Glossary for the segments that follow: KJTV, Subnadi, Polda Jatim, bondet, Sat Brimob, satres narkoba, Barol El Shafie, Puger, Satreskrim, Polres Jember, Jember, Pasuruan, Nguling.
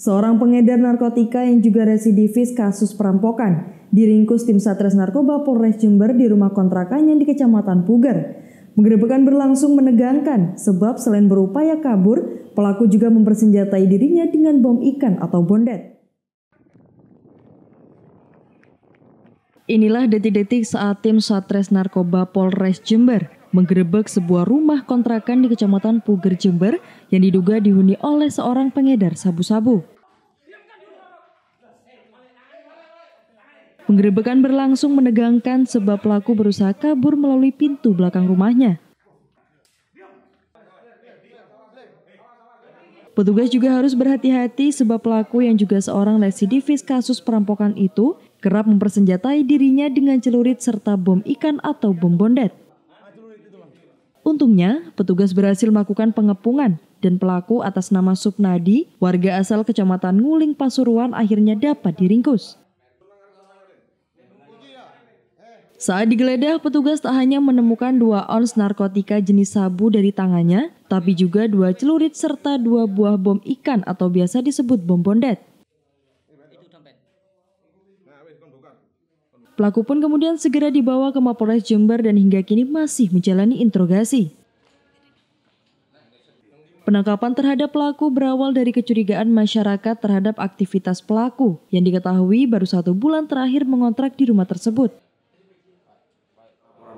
Seorang pengedar narkotika yang juga residivis kasus perampokan diringkus tim Satres Narkoba Polres Jember di rumah kontrakannya di Kecamatan Puger. Penggerebekan berlangsung menegangkan sebab selain berupaya kabur, pelaku juga mempersenjatai dirinya dengan bom ikan atau bondet. Inilah detik-detik saat tim Satres Narkoba Polres Jember menggerebek sebuah rumah kontrakan di Kecamatan Puger, Jember yang diduga dihuni oleh seorang pengedar sabu-sabu. Penggerebekan berlangsung menegangkan sebab pelaku berusaha kabur melalui pintu belakang rumahnya. Petugas juga harus berhati-hati sebab pelaku yang juga seorang residivis kasus perampokan itu kerap mempersenjatai dirinya dengan celurit serta bom ikan atau bom bondet. Untungnya, petugas berhasil melakukan pengepungan dan pelaku atas nama Subnadi, warga asal Kecamatan Nguling, Pasuruan, akhirnya dapat diringkus. Saat digeledah, petugas tak hanya menemukan 2 ons narkotika jenis sabu dari tangannya, tapi juga 2 celurit serta 2 buah bom ikan atau biasa disebut bom bondet. Pelaku pun kemudian segera dibawa ke Mapolres Jember dan hingga kini masih menjalani interogasi. Penangkapan terhadap pelaku berawal dari kecurigaan masyarakat terhadap aktivitas pelaku yang diketahui baru 1 bulan terakhir mengontrak di rumah tersebut.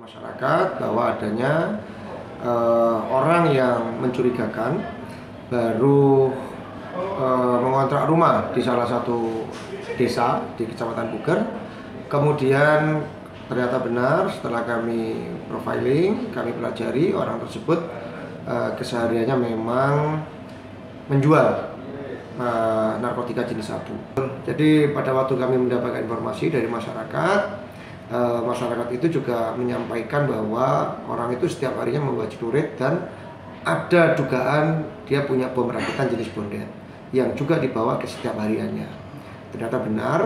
Masyarakat bahwa adanya orang yang mencurigakan baru mengontrak rumah di salah satu desa di Kecamatan Puger. Kemudian ternyata benar setelah kami profiling, kami pelajari orang tersebut kesehariannya memang menjual narkotika jenis sabu. Jadi pada waktu kami mendapatkan informasi dari masyarakat itu juga menyampaikan bahwa orang itu setiap harinya membawa celurit dan ada dugaan dia punya bom rakitan jenis bondet yang juga dibawa ke setiap hariannya. Ternyata benar,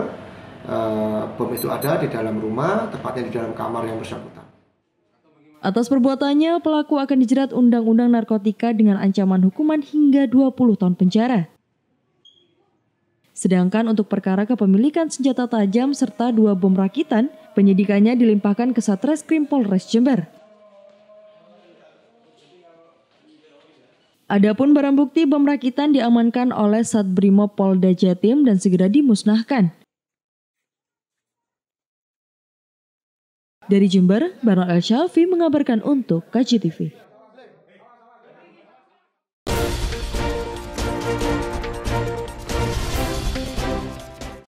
bom itu ada di dalam rumah, tepatnya di dalam kamar yang bersangkutan. Atas perbuatannya, pelaku akan dijerat Undang-Undang Narkotika dengan ancaman hukuman hingga 20 tahun penjara. Sedangkan untuk perkara kepemilikan senjata tajam serta 2 bom rakitan, penyidikannya dilimpahkan ke Satreskrim Polres Jember. Adapun barang bukti bom rakitan diamankan oleh Sat Brimob Polda Jatim dan segera dimusnahkan. Dari Jember, Barol El Shafie mengabarkan untuk KJTV.